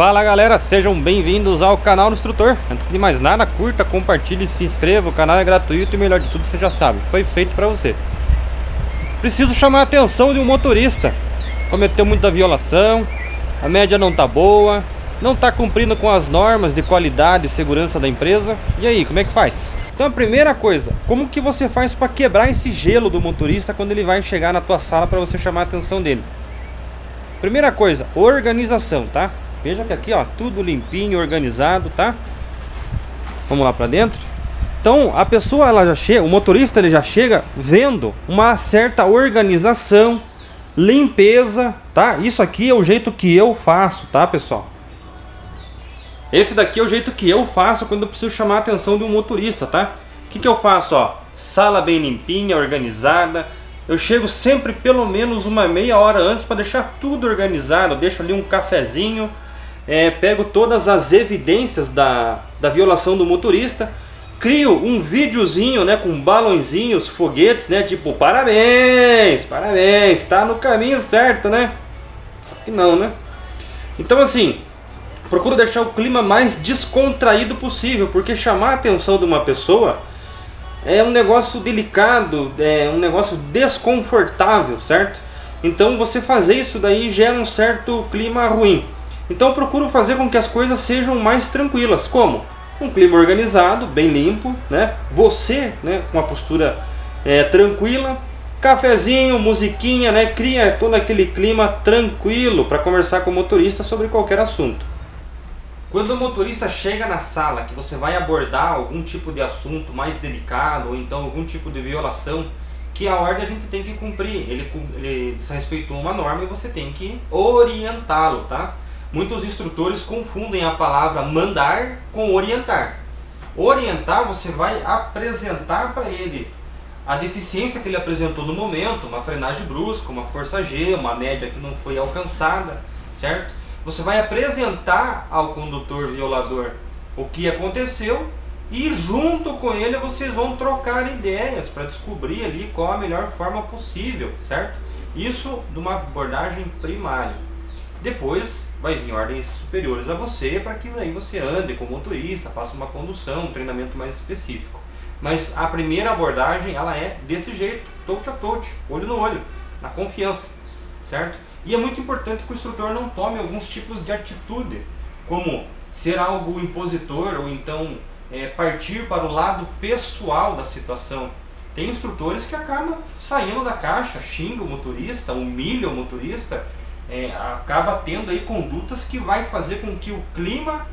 Fala galera, sejam bem-vindos ao canal do Instrutor. Antes de mais nada, curta, compartilhe, se inscreva, o canal é gratuito e melhor de tudo, você já sabe, foi feito para você. Preciso chamar a atenção de um motorista. Cometeu muita violação, a média não tá boa, não tá cumprindo com as normas de qualidade e segurança da empresa. E aí, como é que faz? Então a primeira coisa, como que você faz para quebrar esse gelo do motorista quando ele vai chegar na tua sala para você chamar a atenção dele? Primeira coisa, organização, tá? Veja que aqui, ó, tudo limpinho, organizado, tá? Vamos lá pra dentro. Então, a pessoa, ela já chega, o motorista, ele já chega vendo uma certa organização, limpeza, tá? Isso aqui é o jeito que eu faço, tá, pessoal? Esse daqui é o jeito que eu faço quando eu preciso chamar a atenção de um motorista, tá? O que que eu faço, ó? Sala bem limpinha, organizada. Eu chego sempre pelo menos uma meia hora antes para deixar tudo organizado. Eu deixo ali um cafezinho. Pego todas as evidências da violação do motorista, crio um videozinho, né, com balãozinhos, foguetes, né, tipo parabéns, parabéns, tá no caminho certo, né? Só que não, né? Então assim, procuro deixar o clima mais descontraído possível, porque chamar a atenção de uma pessoa é um negócio delicado, é um negócio desconfortável, certo? Então você fazer isso daí gera um certo clima ruim. Então eu procuro fazer com que as coisas sejam mais tranquilas, como um clima organizado, bem limpo, né? Você, né, com uma postura tranquila, cafezinho, musiquinha, né? Cria todo aquele clima tranquilo para conversar com o motorista sobre qualquer assunto. Quando o motorista chega na sala, que você vai abordar algum tipo de assunto mais delicado ou então algum tipo de violação, que a ordem a gente tem que cumprir. Ele desrespeitou uma norma e você tem que orientá-lo, tá? Muitos instrutores confundem a palavra mandar com orientar. Orientar, você vai apresentar para ele a deficiência que ele apresentou no momento, uma frenagem brusca, uma força G, uma média que não foi alcançada, certo? Você vai apresentar ao condutor violador o que aconteceu e junto com ele vocês vão trocar ideias para descobrir ali qual a melhor forma possível, certo? Isso de uma abordagem primária. Depois vai vir ordens superiores a você para que aí você ande com o motorista, faça uma condução, um treinamento mais específico. Mas a primeira abordagem, ela é desse jeito, touch a touch, olho no olho, na confiança, certo? E é muito importante que o instrutor não tome alguns tipos de atitude, como ser algo impositor ou então partir para o lado pessoal da situação. Tem instrutores que acabam saindo da caixa, xinga o motorista, humilha o motorista. Acaba tendo aí condutas que vai fazer com que o clima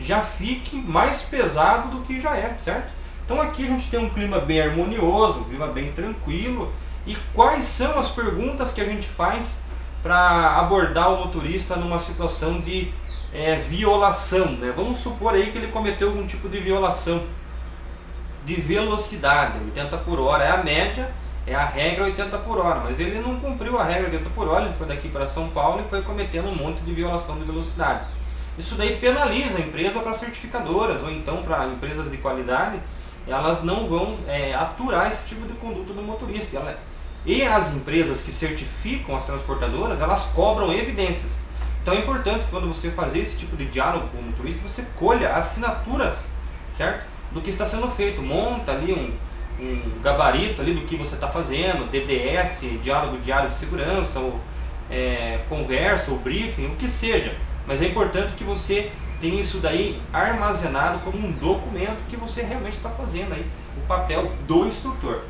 já fique mais pesado do que já é, certo? Então aqui a gente tem um clima bem harmonioso, um clima bem tranquilo. E quais são as perguntas que a gente faz para abordar o motorista numa situação de violação, né? Vamos supor aí que ele cometeu algum tipo de violação de velocidade. 80 por hora é a média, é a regra 80 por hora, mas ele não cumpriu a regra 80 por hora, ele foi daqui para São Paulo e foi cometendo um monte de violação de velocidade. Isso daí penaliza a empresa. Para certificadoras ou então para empresas de qualidade, elas não vão aturar esse tipo de conduta do motorista. E as empresas que certificam as transportadoras, elas cobram evidências. Então é importante que quando você fazer esse tipo de diálogo com o motorista, você colha assinaturas, certo? Do que está sendo feito, monta ali um gabarito ali do que você está fazendo, DDS, diálogo diário de segurança, ou conversa, ou briefing, o que seja. Mas é importante que você tenha isso daí armazenado como um documento que você realmente está fazendo aí, o papel do instrutor.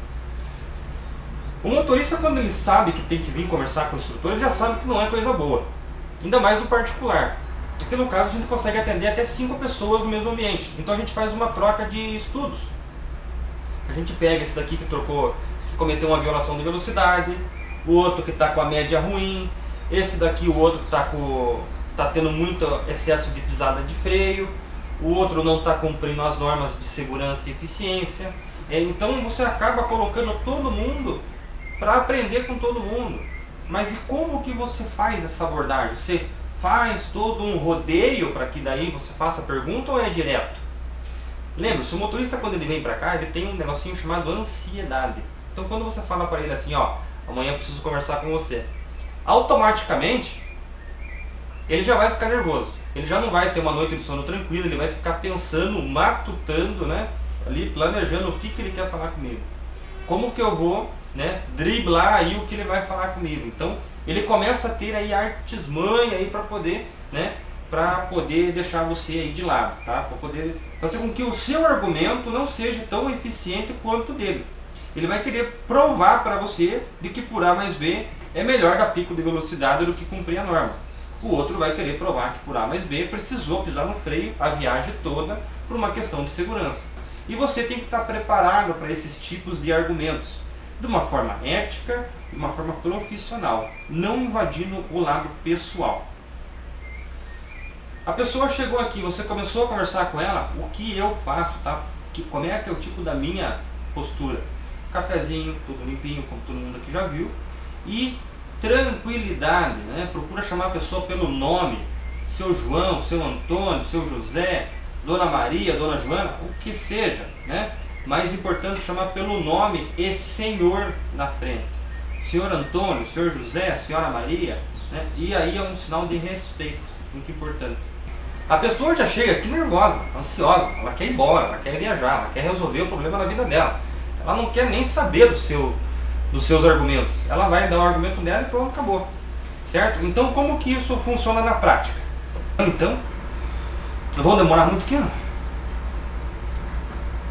O motorista, quando ele sabe que tem que vir conversar com o instrutor, ele já sabe que não é coisa boa, ainda mais no particular. Porque no caso a gente consegue atender até 5 pessoas no mesmo ambiente, então a gente faz uma troca de estudos. A gente pega esse daqui que cometeu uma violação de velocidade, o outro que está com a média ruim, esse daqui, o outro que está tendo muito excesso de pisada de freio, o outro não está cumprindo as normas de segurança e eficiência. Então você acaba colocando todo mundo para aprender com todo mundo. Mas e como que você faz essa abordagem? Você faz todo um rodeio para que daí você faça a pergunta ou é direto? Lembra-se, o motorista, quando ele vem pra cá, ele tem um negocinho chamado ansiedade. Então quando você fala para ele assim, ó, amanhã eu preciso conversar com você, automaticamente ele já vai ficar nervoso. ele já não vai ter uma noite de sono tranquila, ele vai ficar pensando, matutando, né, ali planejando o que, que ele quer falar comigo. Como que eu vou, né, driblar aí o que ele vai falar comigo. Então ele começa a ter aí artimanha aí para poder, né, deixar você aí de lado, tá? Para poder fazer com que o seu argumento não seja tão eficiente quanto o dele. Ele vai querer provar para você de que por A mais B é melhor dar pico de velocidade do que cumprir a norma. O outro vai querer provar que por A mais B precisou pisar no freio a viagem toda por uma questão de segurança. E você tem que estar preparado para esses tipos de argumentos, de uma forma ética, de uma forma profissional, não invadindo o lado pessoal. A pessoa chegou aqui, você começou a conversar com ela, o que eu faço, tá? Como é que é o tipo da minha postura? Cafezinho, tudo limpinho, como todo mundo aqui já viu. E tranquilidade, né? Procura chamar a pessoa pelo nome. Seu João, seu Antônio, seu José, Dona Maria, Dona Joana, o que seja, né? Mais importante chamar pelo nome e senhor na frente. Senhor Antônio, senhor José, senhora Maria, né? E aí é um sinal de respeito, muito importante. A pessoa já chega aqui nervosa, ansiosa, ela quer ir embora, ela quer viajar, ela quer resolver o problema da vida dela. Ela não quer nem saber dos seus argumentos. Ela vai dar o argumento dela e pronto, acabou. Certo? Então, como que isso funciona na prática? Então, não vou demorar muito aqui, não.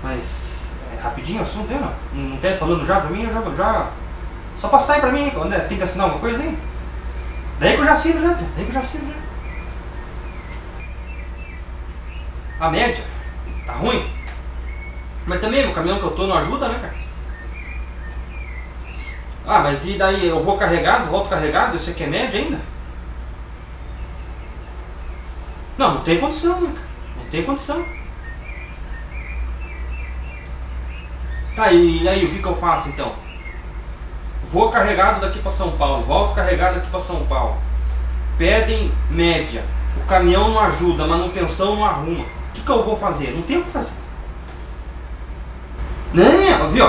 Mas é rapidinho o assunto, né? Não quer falando já pra mim? Eu já... Só passar aí pra mim, né? Tem que assinar alguma coisa aí? Daí que eu já assino, já. A média tá ruim. Mas também, meu caminhão que eu tô não ajuda, né, cara? Ah, mas e daí? Eu vou carregado, volto carregado? Você quer média ainda? Não, não tem condição, né, cara? Não tem condição. Tá, e aí, o que que eu faço, então? Vou carregado daqui pra São Paulo, volto carregado aqui pra São Paulo. Pedem média. O caminhão não ajuda, a manutenção não arruma. O que que eu vou fazer? Não tem o que fazer. Não, viu?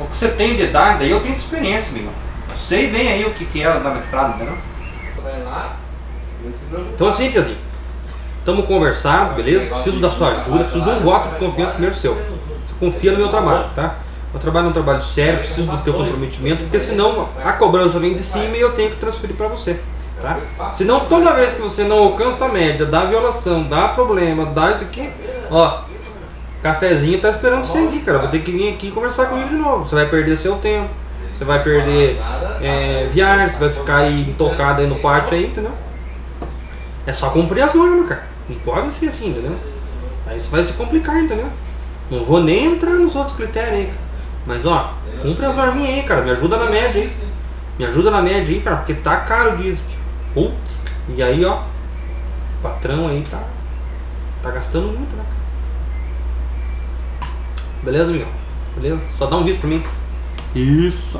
O que você tem de idade, aí eu tenho de experiência, meu irmão. Sei bem aí o que que é andar na estrada, entendeu? Então assim, tiozinho, estamos conversando, beleza? Preciso da sua ajuda, preciso de um voto de confiança primeiro seu. Você confia no meu trabalho, tá? Meu trabalho é um trabalho sério, preciso do teu comprometimento, porque senão a cobrança vem de cima e eu tenho que transferir para você, tá? Senão toda vez que você não alcança a média, dá violação, dá problema, dá isso aqui, ó... Cafezinho tá esperando você aqui, cara. Vou ter que vir aqui conversar comigo de novo. Você vai perder seu tempo, você vai perder viagem, você vai ficar aí intocado aí no pátio aí, entendeu? É só cumprir as normas, cara. Não pode ser assim, entendeu? Aí isso vai se complicar, entendeu? Não vou nem entrar nos outros critérios aí, cara. Mas ó, cumpre as norminhas aí, cara. Me ajuda na média aí. Me ajuda na média aí, cara, porque tá caro disso. Putz, e aí ó, o patrão aí tá gastando muito, né? Beleza, amigão? Beleza? Só dá um risco pra mim. Isso.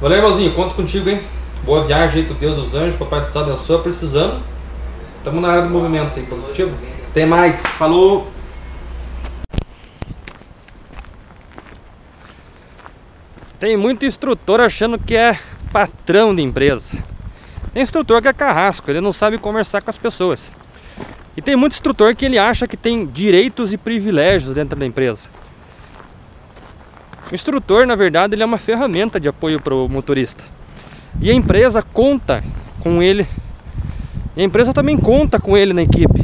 Valeu, irmãozinho. Conto contigo, hein? Boa viagem aí com Deus dos anjos. Papai do céu abençoa. Precisando. Tamo na área do movimento aí. Positivo? Até mais. Falou! Tem muito instrutor achando que é patrão de empresa. Tem instrutor que é carrasco. Ele não sabe conversar com as pessoas. E tem muito instrutor que ele acha que tem direitos e privilégios dentro da empresa. O instrutor, na verdade, ele é uma ferramenta de apoio para o motorista. E a empresa conta com ele. E a empresa também conta com ele na equipe.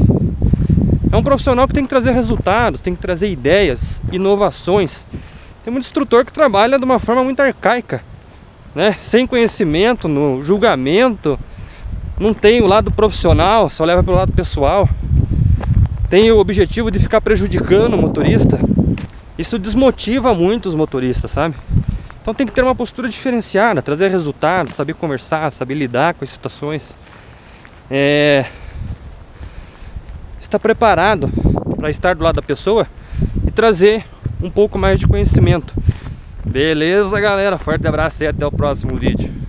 É um profissional que tem que trazer resultados, tem que trazer ideias, inovações. Tem muito instrutor que trabalha de uma forma muito arcaica, né? Sem conhecimento, no julgamento. Não tem o lado profissional, só leva pelo lado pessoal. Tem o objetivo de ficar prejudicando o motorista. Isso desmotiva muito os motoristas, sabe? Então tem que ter uma postura diferenciada, trazer resultados, saber conversar, saber lidar com as situações. Estar preparado para estar do lado da pessoa e trazer um pouco mais de conhecimento. Beleza, galera? Forte abraço e até o próximo vídeo.